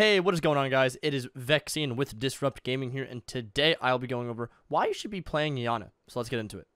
Hey, what is going on, guys? It is Vexian with Disrupt Gaming here, and today I'll be going over why you should be playing Yana. So let's get into it.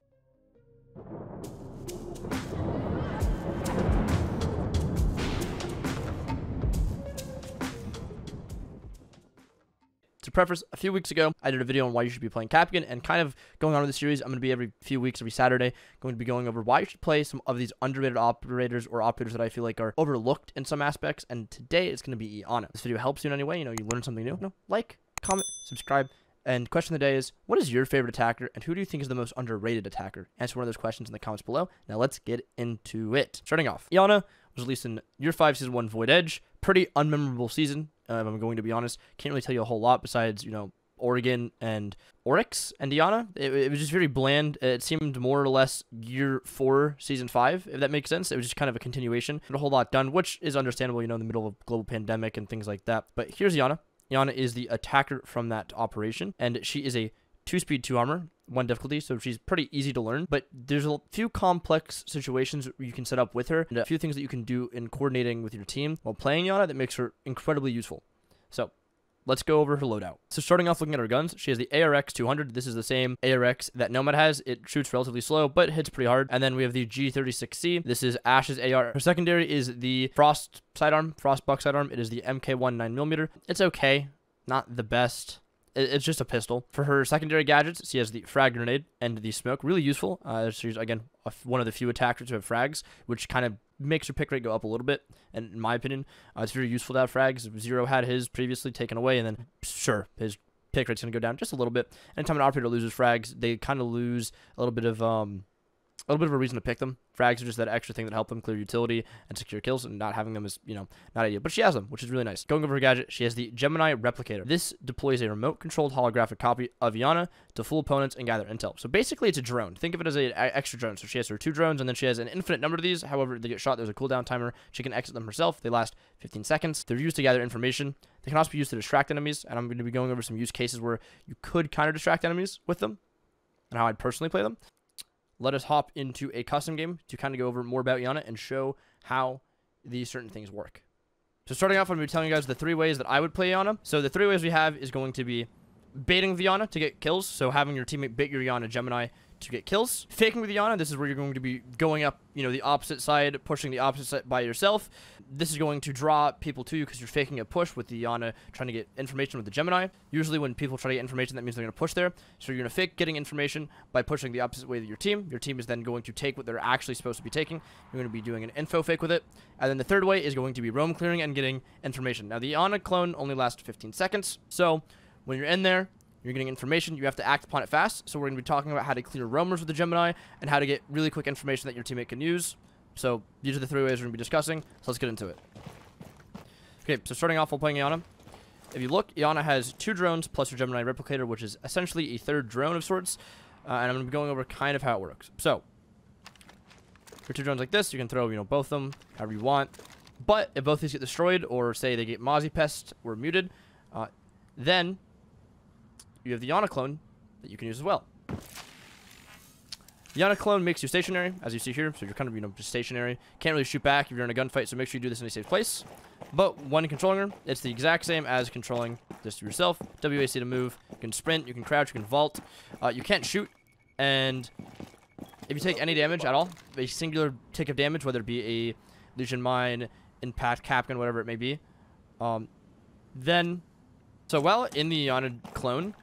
To preface, a few weeks ago, I did a video on why you should be playing Kapkan, and kind of going on with the series, I'm going to be every few weeks, every Saturday, going to be going over why you should play some of these underrated operators or operators that I feel like are overlooked in some aspects, and today it's going to be Yana. This video helps you in any way, you learn something new, like, comment, subscribe, and question of the day is, what is your favorite attacker, and who do you think is the most underrated attacker? Answer one of those questions in the comments below. Now let's get into it. Starting off, Yana was released in Year 5, Season 1, Void Edge. Pretty unmemorable season, if I'm going to be honest. Can't really tell you a whole lot besides, Oregon and Oryx and Yana. It was just very bland. It seemed more or less Year 4, Season 5, if that makes sense. It was just kind of a continuation. Not a whole lot done, which is understandable, in the middle of a global pandemic and things like that. But here's Yana. Yana is the attacker from that operation, and she is a 2-speed, 2-armor. 1 difficulty, so she's pretty easy to learn, but there's a few complex situations you can set up with her and a few things that you can do in coordinating with your team while playing Yana that makes her incredibly useful. So let's go over her loadout. So starting off looking at her guns, she has the ARX 200. This is the same ARX that Nomad has. It shoots relatively slow, but hits pretty hard. And then we have the G36C. This is Ash's AR. Her secondary is the Frostbuck sidearm. It is the MK1 9mm. It's okay, not the best. It's just a pistol. For her secondary gadgets, she has the frag grenade and the smoke. Really useful. She's, again, one of the few attackers who have frags, which kind of makes her pick rate go up a little bit. And in my opinion, it's very useful to have frags. Zero had his previously taken away, and then, sure, his pick rate's going to go down just a little bit. Anytime an operator loses frags, they kind of lose a little bit of... a little bit of a reason to pick them. Frags are just that extra thing that help them clear utility and secure kills, and not having them is, not ideal. But she has them, which is really nice. Going over her gadget, she has the Gemini Replicator. This deploys a remote-controlled holographic copy of Yana to fool opponents and gather intel. So basically, it's a drone. Think of it as an extra drone. So she has her 2 drones, and then she has an infinite number of these. However, they get shot. There's a cooldown timer. She can exit them herself. They last 15 seconds. They're used to gather information. They can also be used to distract enemies, and I'm going to be going over some use cases where you could kind of distract enemies with them and how I'd personally play them. Let us hop into a custom game to kind of go over more about Yana and show how these certain things work. So starting off, I'm going to be telling you guys the 3 ways that I would play Yana. So the 3 ways we have is going to be baiting the Yana to get kills. So having your teammate bait your Yana Gemini to get kills. Faking with the Yana, this is where you're going to be going up, the opposite side, pushing the opposite side by yourself. This is going to draw people to you because you're faking a push with the Yana trying to get information with the Gemini. Usually when people try to get information, that means they're going to push there. So you're going to fake getting information by pushing the opposite way of your team. Your team is then going to take what they're actually supposed to be taking. You're going to be doing an info fake with it. And then the 3rd way is going to be roam clearing and getting information. Now the Yana clone only lasts 15 seconds. So when you're in there, you're getting information, you have to act upon it fast. So we're going to be talking about how to clear roamers with the Gemini and how to get really quick information that your teammate can use. So these are the 3 ways we're going to be discussing. So let's get into it. Okay, so starting off while playing Yana. If you look, Yana has 2 drones plus her Gemini Replicator, which is essentially a 3rd drone of sorts. And I'm going to be going over kind of how it works. So for 2 drones like this, you can throw, both of them however you want. But if both these get destroyed or say they get Mozzie pest or muted, then you have the Yana clone that you can use as well. The Yana clone makes you stationary, as you see here. So you're kind of, just stationary. Can't really shoot back if you're in a gunfight, so make sure you do this in a safe place. But when controlling her, it's the exact same as controlling this yourself. WAC to move. You can sprint, you can crouch, you can vault. You can't shoot. And if you take any damage at all, a singular tick of damage, whether it be a Legion mine, impact, Kapkan, whatever it may be, then... So while in the Yana clone,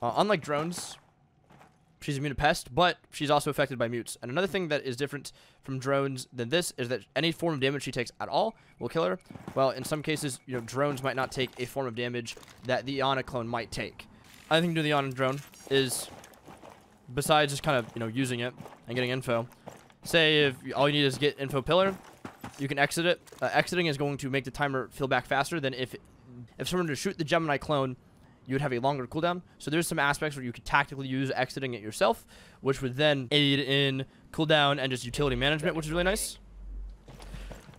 unlike drones, she's immune to pest, but she's also affected by mutes. And another thing that is different from drones than this is that any form of damage she takes at all will kill her. Well, in some cases, drones might not take a form of damage that the Yana clone might take. Another thing to do with the Yana drone is, besides just kind of, using it and getting info, say if all you need is get info pillar, you can exit it. Exiting is going to make the timer fill back faster than if someone were to shoot the Gemini clone, you would have a longer cooldown. So there's some aspects where you could tactically use exiting it yourself, which would then aid in cooldown and just utility management, which is really nice.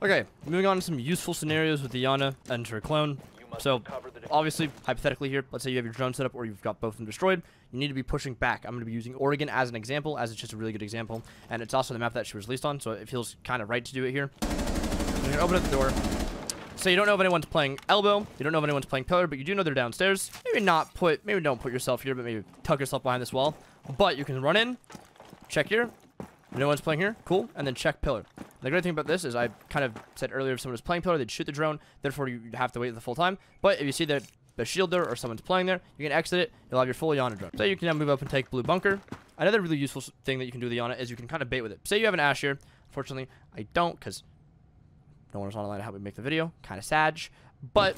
Okay, moving on to some useful scenarios with the Yana and her clone. So obviously, hypothetically here, let's say you have your drone set up or you've got both of them destroyed. You need to be pushing back. I'm going to be using Oregon as an example, as it's just a really good example. And it's also the map that she was released on, so it feels kind of right to do it here. I'm going to open up the door. So you don't know if anyone's playing elbow. You don't know if anyone's playing pillar, but you do know they're downstairs. Maybe not put, maybe don't put yourself here, but maybe tuck yourself behind this wall. But you can run in, check here. No one's playing here, cool, and then check pillar. The great thing about this is I kind of said earlier if someone was playing pillar, they'd shoot the drone, therefore you have to wait the full time. But if you see that the shield there or someone's playing there, you can exit it, you'll have your full Yana drone. So you can now move up and take blue bunker. Another really useful thing that you can do with the Yana is you can kind of bait with it. Say you have an Ash here. Unfortunately, I don't because no one was online to help me make the video. Kind of sad. But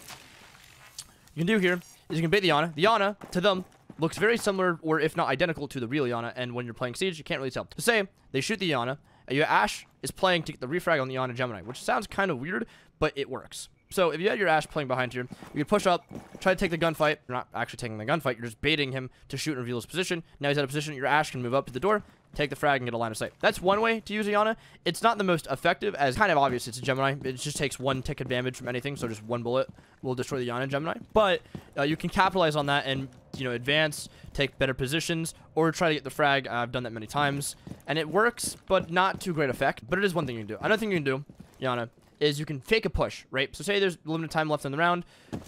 you can do here is you can bait the Yana. The Yana, to them, looks very similar or if not identical to the real Yana, and when you're playing Siege, you can't really tell. So say they shoot the Yana, your Ash is playing to get the refrag on the Yana Gemini, which sounds kind of weird, but it works. So if you had your Ash playing behind here, you could push up, try to take the gunfight. You're not actually taking the gunfight, you're just baiting him to shoot and reveal his position. Now he's out of position, your Ash can move up to the door, take the frag, and get a line of sight. That's one way to use a Yana. It's not the most effective, as kind of obvious it's a Gemini. It just takes one tick of damage from anything, so just one bullet will destroy the Yana Gemini. But you can capitalize on that and, you know, advance, take better positions, or try to get the frag. I've done that many times, and it works, but not to great effect. But it is one thing you can do. Another thing you can do, Yana, is you can fake a push, right? So say there's limited time left in the round.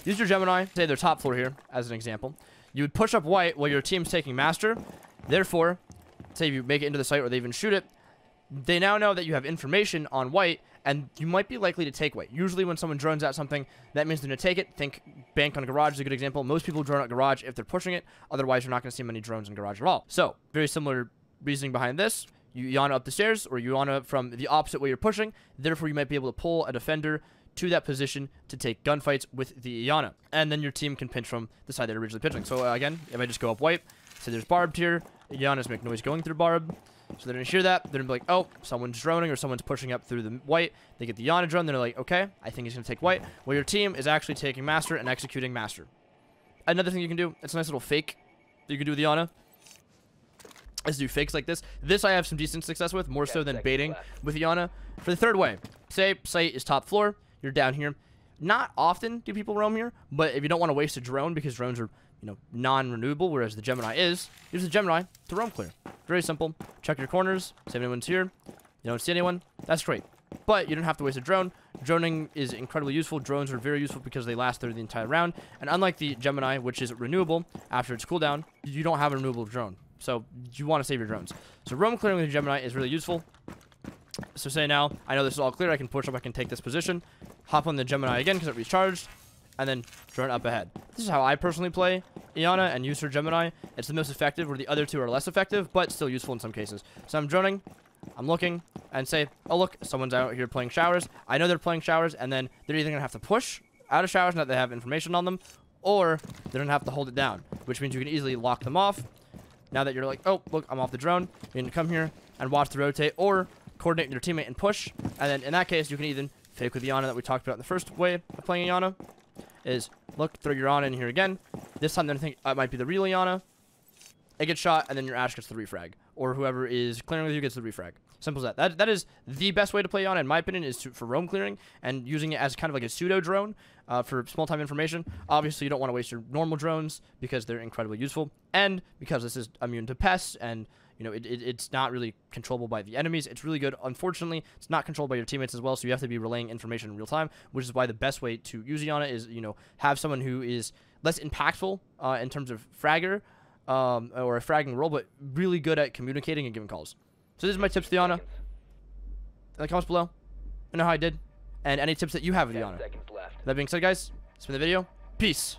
Use your Gemini, say they're top floor here, as an example. You would push up white while your team's taking master. Therefore, say if you make it into the site or they even shoot it, they now know that you have information on white, and you might be likely to take white. Usually when someone drones out something, that means they're going to take it. Think bank on garage is a good example. Most people drone out garage if they're pushing it. Otherwise, you're not going to see many drones in garage at all. So very similar reasoning behind this. You Yana up the stairs, or you Yana from the opposite way you're pushing. Therefore, you might be able to pull a defender to that position to take gunfights with the Yana. And then your team can pinch from the side they're originally pinching. So again, if I just go up white, say there's barbed here. Yana's making noise going through barb, so they're gonna hear that. They're gonna be like, oh, someone's droning or someone's pushing up through the white. They get the Yana drone. They're like, okay, I think he's gonna take white. Well, your team is actually taking master and executing master. Another thing you can do, it's a nice little fake that you can do with the Yana, is do fakes like this. This I have some decent success with, more so than baiting with Yana. For the third way, say site is top floor. You're down here. Not often do people roam here, but if you don't want to waste a drone because drones are, you know, non-renewable, whereas the Gemini is, use the Gemini to roam clear. Very simple. Check your corners. See if anyone's here. You don't see anyone. That's great. But you don't have to waste a drone. Droning is incredibly useful. Drones are very useful because they last through the entire round. And unlike the Gemini, which is renewable after its cooldown, you don't have a renewable drone. So you want to save your drones. So roam clearing with the Gemini is really useful. So say now, I know this is all clear. I can push up. I can take this position. Hop on the Gemini again because it recharged, and then drone up ahead. This is how I personally play Yana and use her Gemini. It's the most effective, where the other two are less effective, but still useful in some cases. So I'm droning, I'm looking, and say, oh look, someone's out here playing showers. I know they're playing showers, and then they're either gonna have to push out of showers now that they have information on them, or they're gonna have to hold it down, which means you can easily lock them off. Now that you're like, oh look, I'm off the drone, you can come here and watch the rotate, or coordinate your teammate and push. And then in that case, you can even fake with the Yana that we talked about in the first way of playing Yana. Is look, throw your Yana in here again. This time, then I think it might be the real Yana. It gets shot, and then your Ash gets the refrag, or whoever is clearing with you gets the refrag. Simple as that. That is the best way to play Yana, in my opinion, is for roam clearing and using it as kind of like a pseudo drone for small time information. Obviously, you don't want to waste your normal drones because they're incredibly useful, and because this is immune to pests, and you know it's not really controllable by the enemies. It's really good. Unfortunately, it's not controlled by your teammates as well, so you have to be relaying information in real time, which is why the best way to use Yana is, you know, have someone who is less impactful in terms of fragger or a fragging role, but really good at communicating and giving calls. So this is my tips to Yana. In the comments below, I know how I did, and any tips that you have with Yana. That being said, guys, that's been the video. Peace.